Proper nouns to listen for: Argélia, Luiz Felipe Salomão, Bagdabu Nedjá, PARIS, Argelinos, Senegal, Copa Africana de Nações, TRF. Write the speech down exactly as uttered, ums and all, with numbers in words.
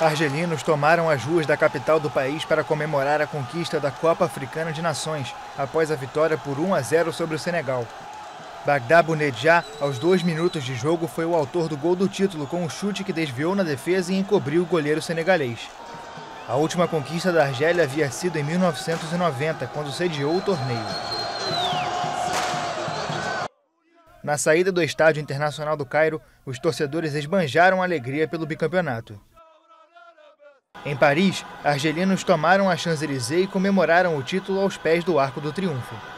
Argelinos tomaram as ruas da capital do país para comemorar a conquista da Copa Africana de Nações, após a vitória por um a zero sobre o Senegal. Bagdabu Nedjá, aos dois minutos de jogo, foi o autor do gol do título com um chute que desviou na defesa e encobriu o goleiro senegalês. A última conquista da Argélia havia sido em mil novecentos e noventa, quando sediou o torneio. Na saída do Estádio Internacional do Cairo, os torcedores esbanjaram alegria pelo bicampeonato. Em Paris, argelinos tomaram a Champs-Élysées e comemoraram o título aos pés do Arco do Triunfo.